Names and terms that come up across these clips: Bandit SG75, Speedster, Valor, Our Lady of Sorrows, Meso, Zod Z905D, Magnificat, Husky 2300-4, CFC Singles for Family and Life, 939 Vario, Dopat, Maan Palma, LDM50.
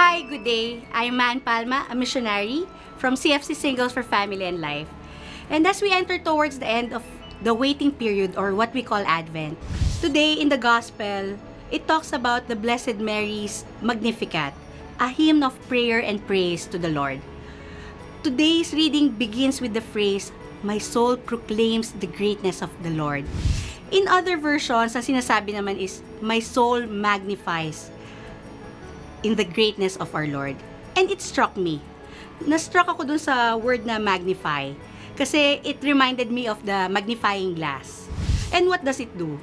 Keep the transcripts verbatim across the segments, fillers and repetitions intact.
Hi, good day. I'm Maan Palma, a missionary from C F C Singles for Family and Life. And as we enter towards the end of the waiting period, or what we call Advent, today in the Gospel, it talks about the Blessed Mary's Magnificat, a hymn of prayer and praise to the Lord. Today's reading begins with the phrase, "My soul proclaims the greatness of the Lord." In other versions, ang sinasabi naman is, "My soul magnifies in the greatness of our Lord." And it struck me. Na-struck ako dun sa word na magnify. Kasi it reminded me of the magnifying glass. And what does it do?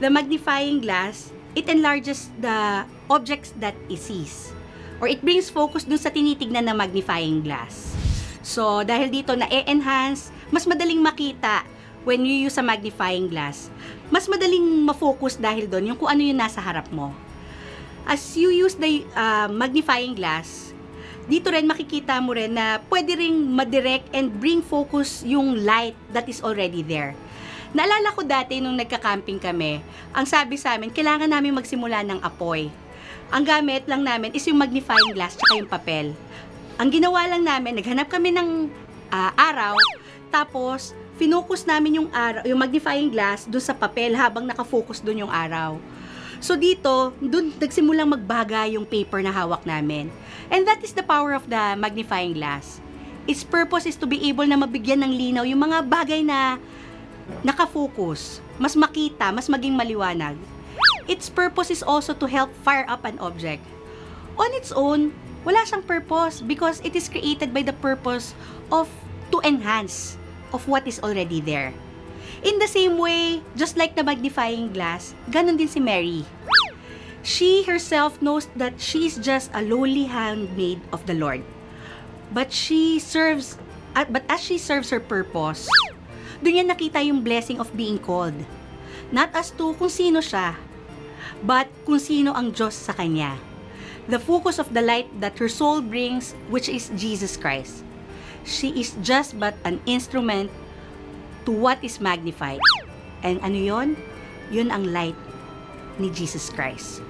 The magnifying glass, it enlarges the objects that it sees. Or it brings focus dun sa tinitignan na magnifying glass. So, dahil dito na-enhance, mas madaling makita when you use a magnifying glass. Mas madaling ma-focus dahil dun yung kung ano yung nasa harap mo. As you use the uh, magnifying glass, dito rin makikita mo rin na pwede rin madirect and bring focus yung light that is already there. Naalala ko dati nung nagka-camping kami, ang sabi sa amin, kailangan namin magsimula ng apoy. Ang gamit lang namin is yung magnifying glass tsaka yung papel. Ang ginawa lang namin, naghanap kami ng uh, araw, tapos finocus namin yung, araw, yung magnifying glass doon sa papel habang nakafocus doon yung araw. So dito, dun nagsimulang magbaga yung paper na hawak namin. And that is the power of the magnifying glass. Its purpose is to be able na mabigyan ng linaw yung mga bagay na nakafocus. Mas makita, mas maging maliwanag. Its purpose is also to help fire up an object. On its own, wala siyang purpose because it is created by the purpose of to enhance of what is already there. In the same way, just like the magnifying glass, ganun din si Mary. She herself knows that she's just a lowly handmaid of the Lord. But she serves, but as she serves her purpose, doon niya nakita yung blessing of being called. Not as to kung sino siya, but kung sino ang Diyos sa kanya. The focus of the light that her soul brings, which is Jesus Christ. She is just but an instrument to what is magnified. And ano yun? Yun ang light ni Jesus Christ.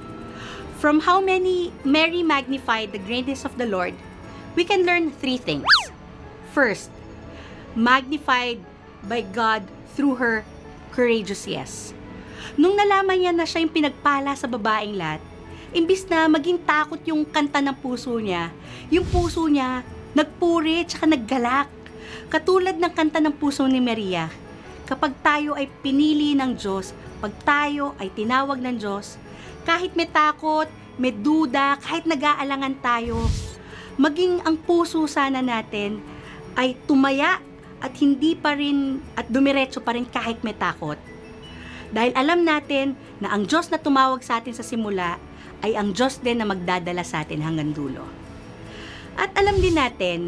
From how many Mary magnified the greatness of the Lord, we can learn three things. First, magnified by God through her courageous yes. Nung nalaman niya na siya yung pinagpala sa babaeng lahat, imbis na maging takot yung kanta ng puso niya, yung puso niya nagpuri tsaka naggalak. Katulad ng kanta ng puso ni Maria, kapag tayo ay pinili ng Diyos, pag tayo ay tinawag ng Diyos, kahit may takot, may duda, kahit nag-aalangan tayo, maging ang puso sana natin ay tumaya at hindi pa rin, at dumiretso pa rin kahit may takot. Dahil alam natin na ang Diyos na tumawag sa atin sa simula ay ang Diyos din na magdadala sa atin hanggang dulo. At alam din natin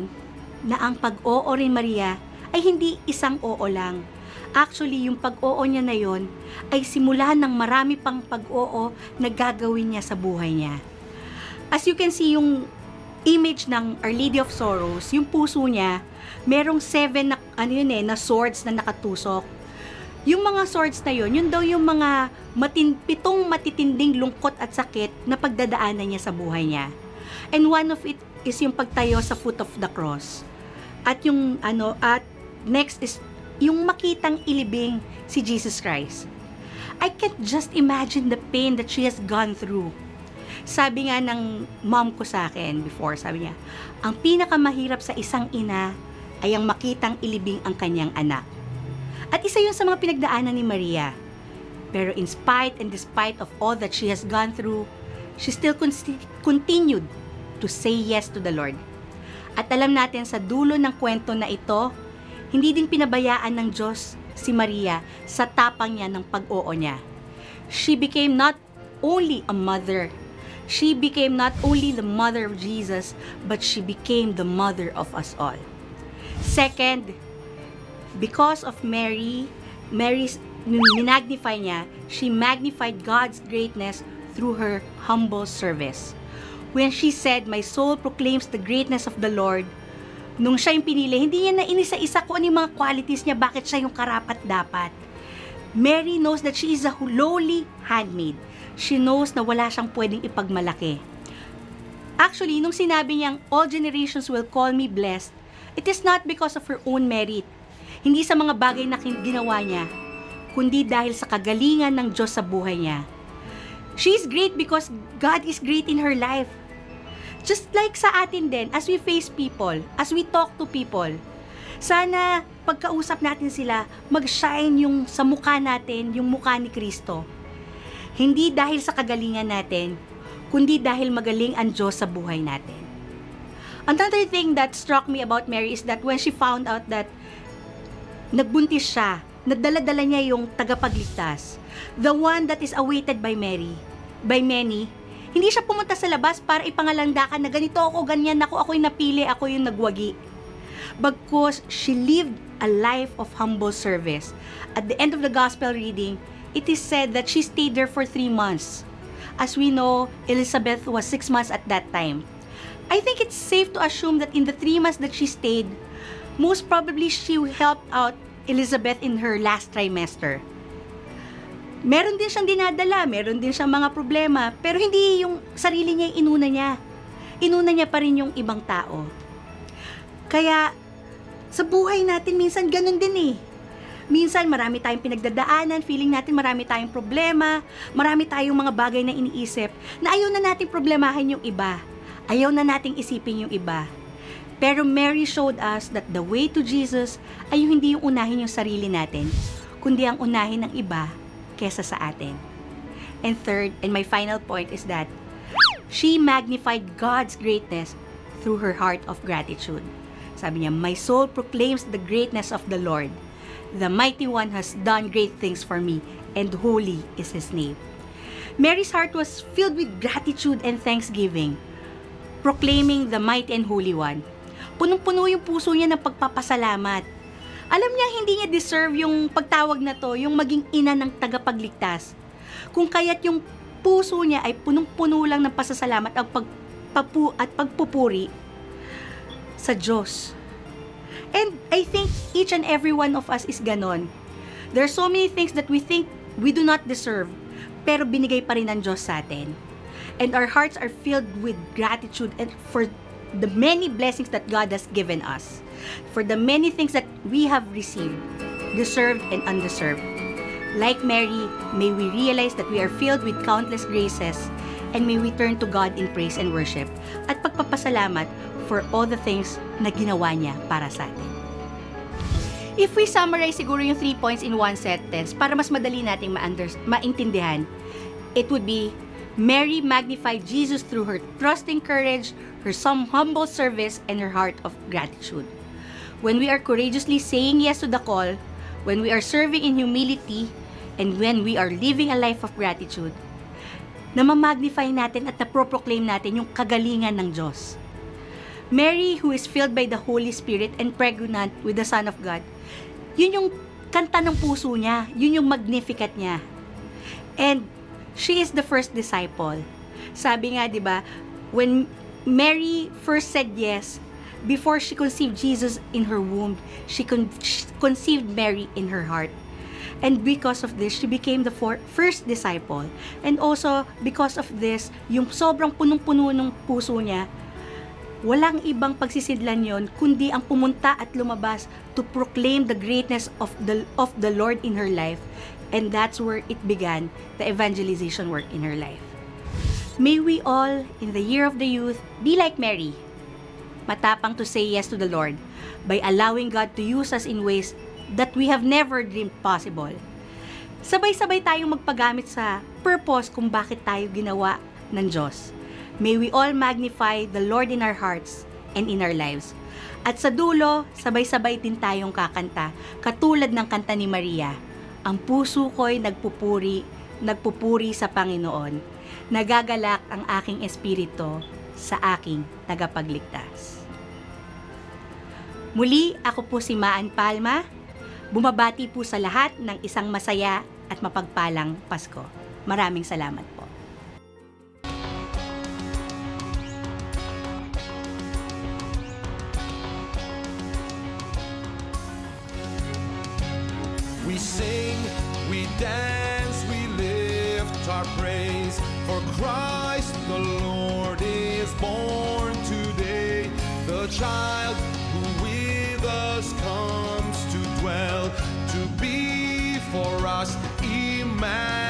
na ang pag-oo rin Maria ay hindi isang oo lang. Actually, yung pag-oo niya na yon ay simula ng marami pang pag-oo na gagawin niya sa buhay niya. As you can see, yung image ng Our Lady of Sorrows, yung puso niya, merong seven na, ano yun eh, na swords na nakatusok. Yung mga swords na yon, yun daw yung mga matin, pitong matitinding lungkot at sakit na pagdadaanan niya sa buhay niya. And one of it is yung pagtayo sa foot of the cross. At yung ano, at next is yung makitang ilibing si Jesus Christ. I can't just imagine the pain that she has gone through. Sabi nga ng mom ko sa akin before, sabi niya, ang pinakamahirap sa isang ina ay ang makitang ilibing ang kanyang anak. At isa yun sa mga pinagdaanan ni Maria. Pero in spite and despite of all that she has gone through, she still con continued to say yes to the Lord. At alam natin sa dulo ng kwento na ito, hindi din pinabayaan ng Diyos si Maria sa tapang niya ng pag-oo niya. She became not only a mother, she became not only the mother of Jesus, but she became the mother of us all. Second, because of Mary, Mary's minagnify niya, she magnified God's greatness through her humble service. When she said, "My soul proclaims the greatness of the Lord," nung siya yung pinili, hindi niya nainisa-isa kung ano yung mga qualities niya, bakit siya yung karapat-dapat. Mary knows that she is a lowly handmaid. She knows na wala siyang pwedeng ipagmalaki. Actually, nung sinabi niyang, all generations will call me blessed, it is not because of her own merit. Hindi sa mga bagay na ginawa niya, kundi dahil sa kagalingan ng Diyos sa buhay niya. She is great because God is great in her life. Just like sa atin din, as we face people, as we talk to people, sana pagkausap natin sila, mag-shine yung sa mukha natin, yung mukha ni Kristo. Hindi dahil sa kagalingan natin, kundi dahil magaling ang Diyos sa buhay natin. Another thing that struck me about Mary is that when she found out that nagbuntis siya, nadala-dala niya yung tagapagligtas, the one that is awaited by Mary, by many, hindi siya pumunta sa labas para ipangalandakan na ganito ako, ganyan ako, ako'y napili, ako yung nagwagi. Because she lived a life of humble service. At the end of the gospel reading, it is said that she stayed there for three months. As we know, Elizabeth was six months at that time. I think it's safe to assume that in the three months that she stayed, most probably she helped out Elizabeth in her last trimester. Meron din siyang dinadala, meron din siyang mga problema, pero hindi yung sarili niya inuna niya. Inuna niya pa rin yung ibang tao. Kaya, sa buhay natin, minsan ganun din eh. Minsan, marami tayong pinagdadaanan, feeling natin marami tayong problema, marami tayong mga bagay na iniisip na ayaw na natin problemahin yung iba. Ayaw na nating isipin yung iba. Pero Mary showed us that the way to Jesus ay yung hindi yung unahin yung sarili natin, kundi ang unahin ng iba kesa sa atin. And third, and my final point is that she magnified God's greatness through her heart of gratitude. Sabi niya, "My soul proclaims the greatness of the Lord. The Mighty One has done great things for me, and holy is His name." Mary's heart was filled with gratitude and thanksgiving, proclaiming the Mighty and Holy One. Punong-puno yung puso niya ng pagpapasalamat. Alam niya hindi niya deserve yung pagtawag na to, yung maging ina ng tagapagligtas. Kung kaya't yung puso niya ay punong-puno lang ng pasasalamat at pagpapu at pagpupuri sa Diyos. And I think each and every one of us is ganon. There are so many things that we think we do not deserve, pero binigay pa rin ng Diyos sa atin. And our hearts are filled with gratitude and for the many blessings that God has given us, for the many things that we have received, deserved and undeserved. Like Mary, may we realize that we are filled with countless graces, and may we turn to God in praise and worship at pagpapasalamat for all the things na ginawa niya para sa atin. If we summarize siguro yung three points in one sentence para mas madali nating maintindihan, it would be, Mary magnified Jesus through her trusting courage, her some humble service, and her heart of gratitude. When we are courageously saying yes to the call, when we are serving in humility, and when we are living a life of gratitude, na ma-magnify natin at na-proclaim natin yung kagalingan ng Diyos. Mary, who is filled by the Holy Spirit and pregnant with the Son of God, yun yung kanta ng puso niya, yun yung Magnificat niya. And she is the first disciple. Sabi nga, di ba, when Mary first said yes, before she conceived Jesus in her womb, she con conceived Mary in her heart. And because of this, she became the first disciple. And also, because of this, yung sobrang punong-puno ng puso niya, walang ibang pagsisidlan yon kundi ang pumunta at lumabas to proclaim the greatness of the of the Lord in her life, and that's where it began, the evangelization work in her life. May we all, in the year of the youth, be like Mary, matapang to say yes to the Lord by allowing God to use us in ways that we have never dreamed possible. Sabay-sabay tayong magpagamit sa purpose kung bakit tayo ginawa ng Diyos. May we all magnify the Lord in our hearts and in our lives. At sa dulo, sabay-sabay din tayong kakanta, katulad ng kanta ni Maria. Ang puso ko'y nagpupuri, nagpupuri sa Panginoon. Nagagalak ang aking espiritu sa aking tagapagligtas. Muli, ako po si Maan Palma. Bumabati po sa lahat ng isang masaya at mapagpalang Pasko. Maraming salamat po. We sing, we dance, we lift our praise, for Christ the Lord is born. child who with us comes to dwell, to be for us Emmanuel.